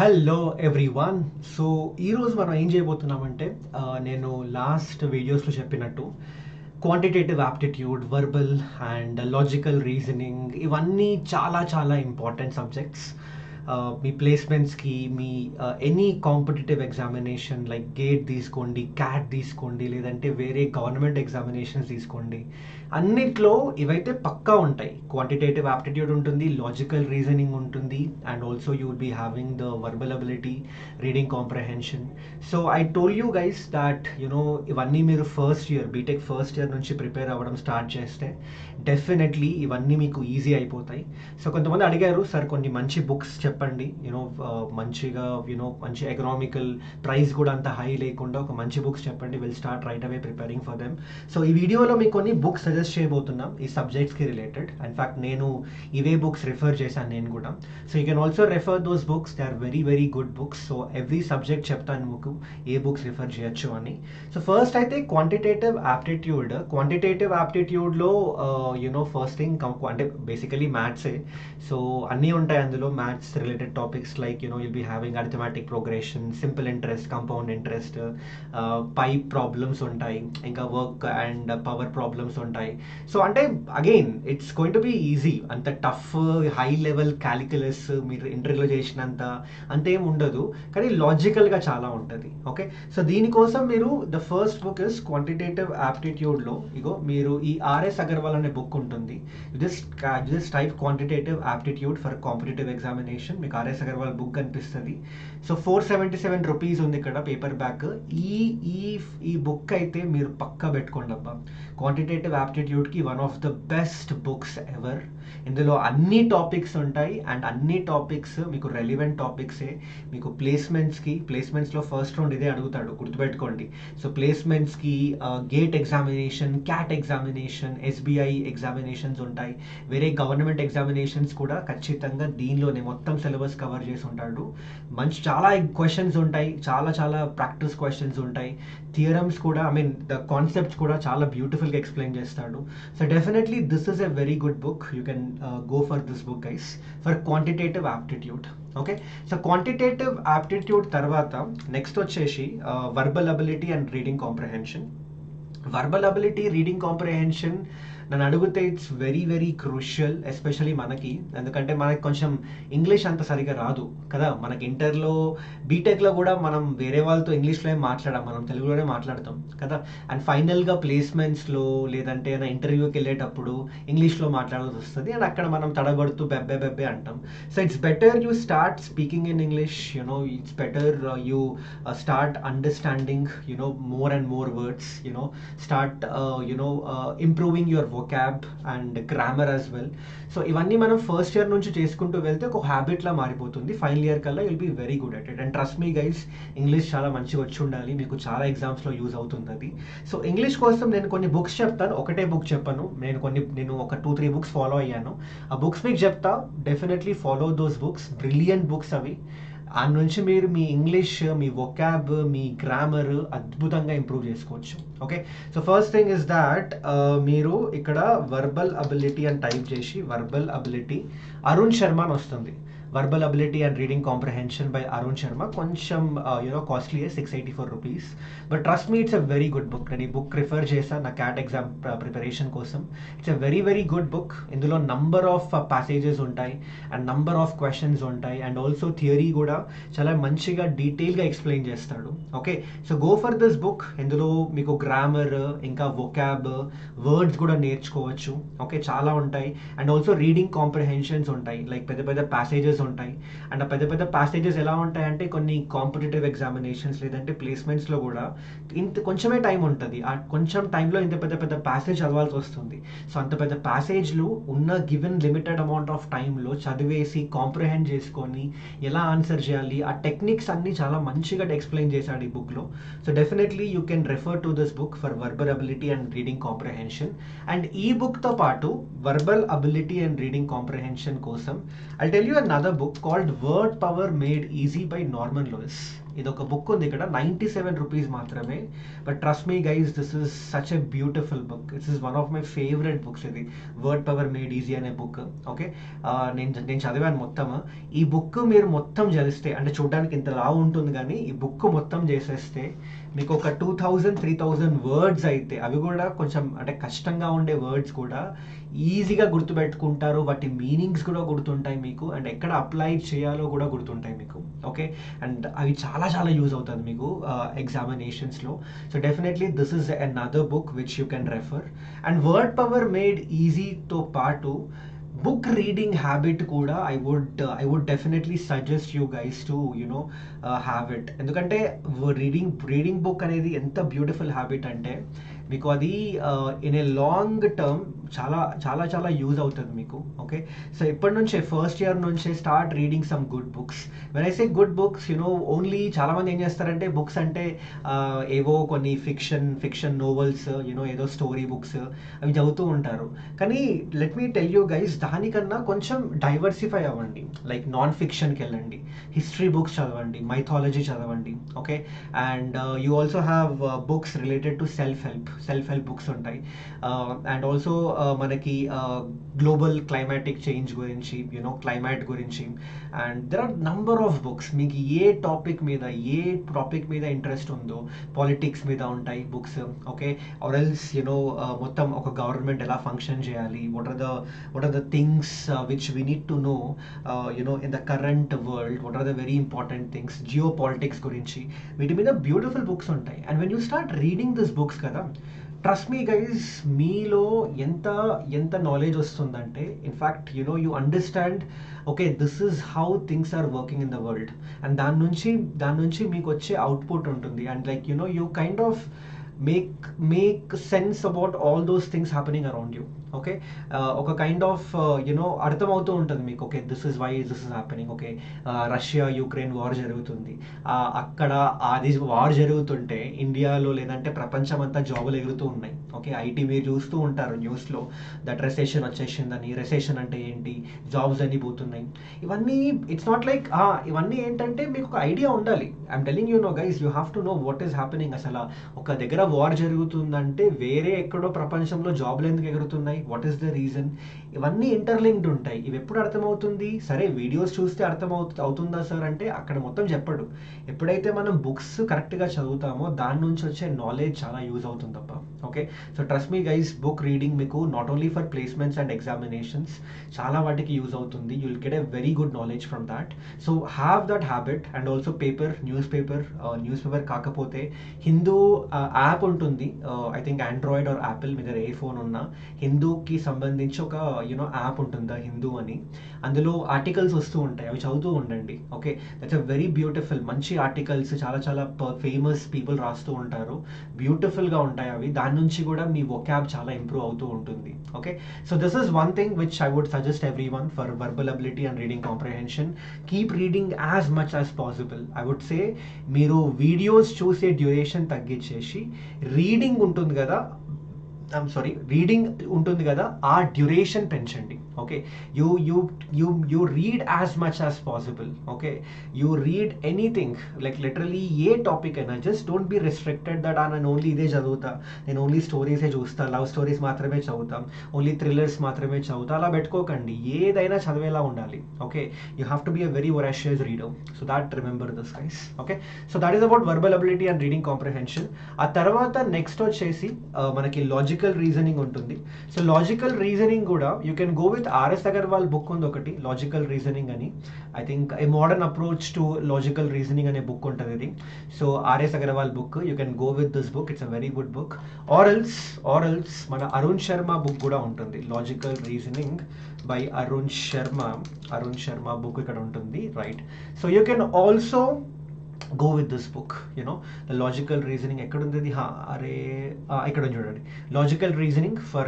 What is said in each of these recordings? Hello every one so ఈరోజు మనం ఏం చేయబోతున్నామంటే నేను లాస్ట్ వీడియోస్లో చెప్పినట్టు quantitative aptitude verbal and logical reasoning ఇవన్నీ చాలా చాలా ఇంపార్టెంట్ సబ్జెక్ట్స్ మీ ప్లేస్మెంట్స్కి మీ any competitive examination like GATE తీసుకోండి క్యాట్ తీసుకోండి లేదంటే వేరే గవర్నమెంట్ ఎగ్జామినేషన్స్ తీసుకోండి అన్నిట్లో ఇవైతే పక్కా ఉంటాయి క్వాంటిటేటివ్ యాప్టిట్యూడ్ ఉంటుంది లాజికల్ రీజనింగ్ ఉంటుంది and also you will be having the verbal ability reading comprehension so I told you guys that you know ఇవన్నీ మీరు first year B Tech first year నుంచి ప్రిపేర్ అవ్వడం స్టార్ట్ చేస్తే డెఫినెట్లీ ఇవన్నీ మీకు ఈజీ అయిపోతాయి సో కొంతమంది అడిగారు సార్ కొన్ని మంచి బుక్స్ చెప్పండి యూనో మంచిగా యూనో మంచి ఎకనామికల్ ప్రైస్ కూడా అంత హై లేకుండా ఒక మంచి బుక్స్ చెప్పండి will start right away preparing for them so ఈ వీడియోలో మీకు కొన్ని బుక్స్ సజెస్ట్ చేయబోతున్నాం ఈ సబ్జెక్ట్స్కి రిలేటెడ్ ఇన్ఫ్యాక్ట్ నేను ఇవే బుక్స్ రిఫర్ చేశాను నేను కూడా so you can also refer those books they are very very good books so every subject చెప్తాను మీకు ఏ బుక్స్ రిఫర్ చేయొచ్చు అని సో ఫస్ట్ అయితే క్వాంటిటేటివ్ యాప్టిట్యూడ్లో యూనో ఫస్ట్ థింగ్ అంటే బేసికలీ మ్యాథ్సే సో అన్నీ ఉంటాయి అందులో maths related topics like you know you'll be having arithmetic progression simple interest compound interest pipe problems ఉంటాయి ఇంకా వర్క్ అండ్ పవర్ ప్రాబ్లమ్స్ ఉంటాయి సో అంటే again it's going to be easy అంత టఫ్ హై లెవెల్ క్యాలిక్యులస్ మీరు ఇంటర్వ్యూలో చేసినంత అంతేం ఉండదు కానీ లాజికల్గా చాలా ఉంటుంది ఓకే సో దీనికోసం మీరు the first book is quantitative యాప్టిట్యూడ్లో ఇగో మీరు ఈ ఆర్ఎస్ అగర్వాల్ అనే బుక్ ఉంటుంది this type quantitative aptitude for competitive examination మీకు ఆర్ఎస్ అగర్వాల్ బుక్ కనిపిస్తుంది సో 477 రూపీస్ ఉంది ఇక్కడ పేపర్ బ్యాక్ ఈ ఈ ఈ బుక్ అయితే మీరు పక్క పెట్టుకోండి అబ్బా క్వాంటిటేటివ్ యాప్టిట్యూడ్కి one of the best books ever ఇందులో అన్ని టాపిక్స్ ఉంటాయి అండ్ అన్ని టాపిక్స్ మీకు రెలివెంట్ టాపిక్సే మీకు ప్లేస్మెంట్స్కి ప్లేస్మెంట్స్లో ఫస్ట్ రౌండ్ ఇదే అడుగుతాడు గుర్తుపెట్టుకోండి సో ప్లేస్మెంట్స్కి GATE examination CAT examination SBI examinations ఉంటాయి వేరే గవర్నమెంట్ ఎగ్జామినేషన్స్ కూడా ఖచ్చితంగా దీనిలోనే మొత్తం సిలబస్ కవర్ చేసి ఉంటాడు మంచి చాలా క్వశ్చన్స్ ఉంటాయి చాలా చాలా ప్రాక్టీస్ క్వశ్చన్స్ ఉంటాయి థియరమ్స్ కూడా ఐ మీన్ ద కాన్సెప్ట్స్ కూడా చాలా బ్యూటిఫుల్గా ఎక్స్ప్లెయిన్ చేస్తాడు so definitely this is a very good book you can go for this book guys for quantitative aptitude okay so quantitative aptitude తర్వాత నెక్స్ట్ వచ్చేసి verbal ability and reading comprehension verbal ability reading comprehension నన్ను అడిగితే it's very very crucial especially మనకి ఎందుకంటే మనకి కొంచెం English అంత సరిగా రాదు కదా మనకి ఇంటర్లో బీటెక్లో కూడా మనం వేరే వాళ్ళతో ఇంగ్లీష్లో ఏం మాట్లాడాం మనం తెలుగులోనే మాట్లాడతాం కదా అండ్ ఫైనల్గా ప్లేస్మెంట్స్లో లేదంటే నా ఇంటర్వ్యూకి వెళ్ళేటప్పుడు ఇంగ్లీష్లో మాట్లాడాల్సి వస్తుంది అండ్ అక్కడ మనం తడబడుతూ బెబ్బే బెబ్బే అంటాం so it's better you start speaking in English you know it's better you start understanding you know more and more words you know start you know improving your vocab and grammar as well so ఇవన్నీ మనం first year నుంచి చేసుకుంటూ వెళ్తే ఒక హ్యాబిట్లా మారిపోతుంది final year కల్లా you'll be very good at it and trust me guys English చాలా మంచిగా వచ్చి ఉండాలి మీకు చాలా ఎగ్జామ్స్లో యూజ్ అవుతుంది అది సో ఇంగ్లీష్ కోసం నేను కొన్ని బుక్స్ చెప్తాను ఒకటే బుక్ చెప్పాను నేను ఒక 2-3 బుక్స్ ఫాలో అయ్యాను ఆ బుక్స్ మీకు చెప్తా definitely follow those books brilliant books అవి ఆ నుంచి మీరు మీ ఇంగ్లీష్ మీ వొకాబ్ మీ గ్రామర్ అద్భుతంగా ఇంప్రూవ్ చేసుకోవచ్చు okay so first thing is that మీరు ఇక్కడ వర్బల్ అబిలిటీ అని టైప్ చేసి వర్బల్ అబిలిటీ అరుణ్ శర్మ అని వస్తుంది verbal ability and reading comprehension by Arun Sharma కొంచెం యూనో కాస్ట్లీయే 684 rupees but trust me it's a very good book నేను ఈ బుక్ రిఫర్ చేశాను నా క్యాట్ ఎగ్జామ్ ప్రిపరేషన్ కోసం it's a very very good book ఇందులో నంబర్ ఆఫ్ ప్యాసేజెస్ ఉంటాయి అండ్ నంబర్ ఆఫ్ క్వశ్చన్స్ ఉంటాయి అండ్ ఆల్సో థియరీ కూడా చాలా మంచిగా డీటెయిల్గా ఎక్స్ప్లెయిన్ చేస్తాడు okay so go for this book ఇందులో మీకు గ్రామర్ ఇంకా వొకాబ్ వర్డ్స్ కూడా నేర్చుకోవచ్చు ఓకే చాలా ఉంటాయి అండ్ ఆల్సో రీడింగ్ కాంప్రహెన్షన్స్ ఉంటాయి లైక్ పెద్ద పెద్ద ప్యాసేజెస్ ఉంటాయి అండ్ ఆ పెద్ద పెద్ద ప్యాసేజెస్ ఎలా ఉంటాయంటే కొన్ని కాంపిటేటివ్ ఎగ్జామినేషన్స్ లేదంటే ప్లేస్మెంట్స్లో కూడా ఇంత కొంచెమే టైం ఉంటుంది ఆ కొంచెం టైంలో ఇంత పెద్ద పెద్ద ప్యాసేజ్ చదవాల్సి వస్తుంది సో అంత పెద్ద ప్యాసేజ్లు ఉన్న గివెన్ లిమిటెడ్ అమౌంట్ ఆఫ్ టైంలో చదివేసి కాంప్రహెండ్ చేసుకొని ఎలా ఆన్సర్ చేయాలి ఆ టెక్నిక్స్ అన్నీ చాలా మంచిగా ఎక్స్ప్లెయిన్ చేశాడు ఈ బుక్లో so definitely you can refer to this book for verbal ability and reading comprehension and ఈ బుక్తో పాటు verbal ability and reading comprehension కోసం I tell you another book called Word Power Made Easy by Norman Lewis. idoka book undi ikkada 97 rupees maatrame, but trust me guys, this is such a beautiful book. This is one of my favorite books. Idi Word Power Made Easy ane book. Okay, nen chadivan mottam ee book meer mottam chadiste ante chudaniki inta la untundi gaani ee book mottam cheseste meeku oka 2000-3000 words aithe avi kuda koncham ante kashtanga unde words kuda easy ga gurtu pettukuntaru, vati meanings kuda gurtuntai meeku and ekkada apply cheyalo kuda gurtuntai meeku. Okay, and avi chala chala use avutadi meeku examinations lo. So definitely this is another book which you can refer. And Word Power Made Easy to part 2 book reading habit kuda I would definitely suggest you guys to have it. Endukante reading book anedi enta beautiful habit ante meeku adi in a long term chala chala chala use avutadi meeku. Okay, so ippadi nunche first year nunche start reading some good books. When I say good books, only chala mandi em chestarante books ante evo konni fiction novels, edo story books avi chavutu untaru. Kani let me tell you guys, danikanna koncham diversify avandi, like non fiction ki ellandi, history books chadavandi, mythology chadavandi. Okay, and you also have books related to self help books untai, and also manaki global climatic change gurinchi, climate gurinchi, and there are number of books. Meeki ye topic meeda interest undo, politics meeda untai books. Okay, or else mottam oka government ela function cheyali, what are the things which we need to know in the current world, what are the very important things, geopolitics gurinchi, veeti meeda beautiful books untai. And when you start reading these books kada, trust me guys, meelo enta knowledge ostundante, in fact you understand, okay, this is how things are working in the world, and dan nunchi meeku vache output untundi, and like you kind of make sense about all those things happening around you. Okay, oka kind of artham avutu untadi meeku, okay, this is why this is happening. Okay, Russia Ukraine war jarugutundi, akkada adi war jarugutunte India lo ledante prapancham anta job le egurutu unnai. Okay, IT meer chustu untaru news lo, that recession vachesindani, recession ante enti, jobs ani potunnai, ivanni it's not like ivanni entante meeku oka idea undali. I'm telling you now guys, you have to know what is happening. Asala oka degara war jarugutundante vere ekkodo prapanchamlo job le enduku egurutunai, what is the reason, ivanni interlinked untai. Iv eppudu artham avutundi, sare videos chuste artham avutunda sir ante akkada mottham cheppadu. Eppudaithe manam books correct ga chaduvutamo dani nunchi vache knowledge chala use avutuntappa. Okay, so trust me guys, book reading meeku not only for placements and examinations, chala vatiki use avutundi. You will get a very good knowledge from that, so have that habit. And also paper, newspaper kakapothe Hindu app untundi, I think Android or Apple, meeder a phone unna Hindu కి సంబంధించి ఒక app ఉంటుంది హిందూ అని, అందులో articles వస్తూ ఉంటాయి, అవి చదువుతూ ఉండండి. Okay, that's a very beautiful మంచి ఆర్టికల్స్, చాలా చాలా ఫేమస్ పీపుల్ రాస్తూ ఉంటారు, బ్యూటిఫుల్గా ఉంటాయి అవి. దాని నుంచి కూడా మీ వొకాబ్ చాలా ఇంప్రూవ్ అవుతూ ఉంటుంది. Okay, so this is one thing which I would suggest every one for verbal ability and reading comprehension. Keep reading as much as possible. I would say మీరు వీడియోస్ చూసే డ్యూరేషన్ తగ్గించేసి reading ఉంటుంది కదా, I'm sorry, reading untundi kada, aa duration penchandi. Okay, you read as much as possible. Okay, you read anything, like literally ye topic aina, just don't be restricted that I only ide chaduvuta, nen only stories e chusta, love stories maatrame chaduvutam, only thrillers maatrame chaduvuta, ala petkokandi, edaina chadavela undali. Okay, you have to be a very voracious reader, so that remember this guys. Okay, so that is about verbal ability and reading comprehension. Aa tarvata next ochesi manaki logical reasoning untundi. So logical reasoning kuda you can go with R.S. Aggarwal book ఉంది ఒకటి, logical reasoning అని, I think a modern approach to logical reasoning అనే book ఉంటుంది ఇది. So R.S. Aggarwal book, you can go with this book, it's a very good book. Or else మన Arun Sharma book కూడా ఉంటుంది, logical reasoning by Arun Sharma book ఇక్కడ ఉంటుంది, right. So you can also go with this book, the logical reasoning ekkadundi, ikkada chudandi, logical reasoning for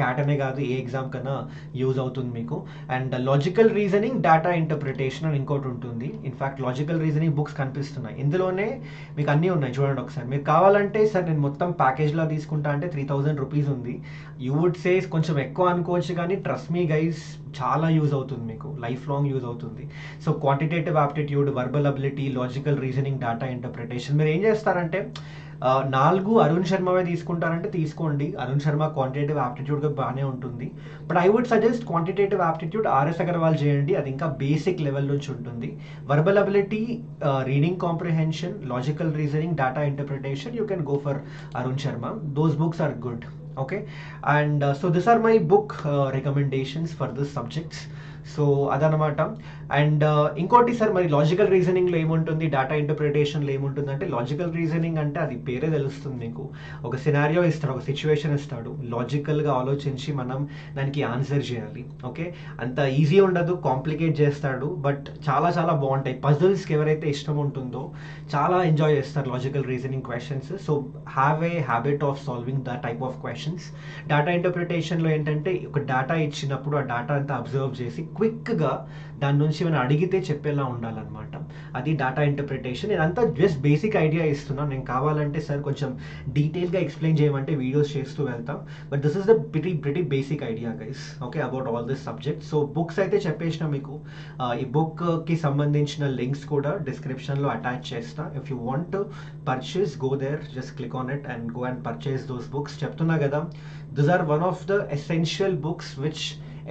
CAT ane gaadu e exam kana use avutundi meeku. And logical reasoning, data interpretation and inkoti untundi. In fact logical reasoning books kanipistunayi, indilone meeku anni unnai chudandi okasari. Meeku kavalante sir nen mottham package la teeskunta ante 3000 rupees undi, you would say koncham ekko anukochu, gaani trust me guys, chala use avutundi meeku, lifelong use avutundi. So quantitative aptitude, verbal ability, logical reasoning, data interpretation. Meer em chestarante nalgu Arun Sharma ve teeskuntarante teeskondi. Arun Sharma quantitative aptitude ga baane untundi, but I would suggest quantitative aptitude R.S. Aggarwal cheyandi, adi inka basic level nunchi untundi. Verbal ability, reading comprehension, logical reasoning, data interpretation, you can go for Arun Sharma. Those books are good. Okay, and so these are my book recommendations for this subjects. So adanamata, and inkoti sir mari logical reasoning lo em untundi, data interpretation lo em untundi ante, logical reasoning ante adi pere telustundi meeku, oka scenario istadu, oka situation istadu, logical ga alochinchi manam daniki answer cheyali. Okay, anta easy undadu, complicate chestadu, but chala chala baguntayi. Puzzles ki evaraithe ishtam untundo chala enjoy chestaru logical reasoning questions. So have a habit of solving that type of questions. Data interpretation lo entante, oka data ichinappudu aa data anta observe chesi quick గా దాని నుంచి మనం అడిగితే చెప్పేలా ఉండాలన్నమాట. అది data interpretation. ఇదంతా just basic idea ఇస్తున్నాను. నేను కావాలంటే సార్ కొంచెం డీటెయిల్గా ఎక్స్ప్లెయిన్ చేయమంటే వీడియోస్ చేస్తూ వెళ్తాం, but this is the pretty basic idea guys. Okay, about all this subject. So books అయితే చెప్పేసిన మీకు, ఈ బుక్కి సంబంధించిన లింక్స్ కూడా డిస్క్రిప్షన్లో అటాచ్ చేస్తాను. If you want to purchase, go there, just click on it and go and purchase those books. చెప్తున్నా కదా, this are one of the essential books which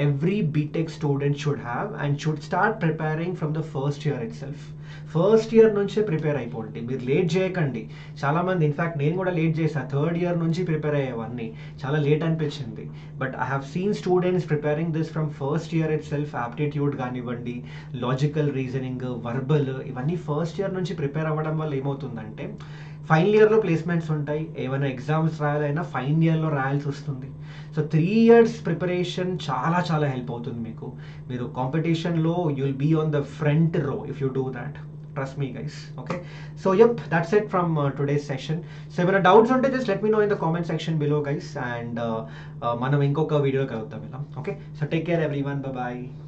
every BTech student should have and should start preparing from the first year itself. First year nunchi prepare ayipondi, meer late cheyakandi. Chala mandi, in fact nenu kuda late chesa, third year nunchi prepare ayyavanni, chala late anpichindi, but I have seen students preparing this from first year itself. Aptitude ganivandi, logical reasoning, verbal, ivanni first year nunchi prepare avadam valla em avuthundante, final ఇయర్లో placements ఉంటాయి. ఏమైనా exams రాయాలైనా final ఇయర్లో రాయాల్సి వస్తుంది. So 3 years preparation చాలా చాలా help అవుతుంది మీకు. మీరు కాంపిటీషన్లో you will be on the front row if you do that. Trust me guys. Okay, so yep, that's it from today's session. So if you have doubts on it, just let me know in the comment section below guys, and manam inkoka video kalutam. Okay, so take care everyone, bye bye.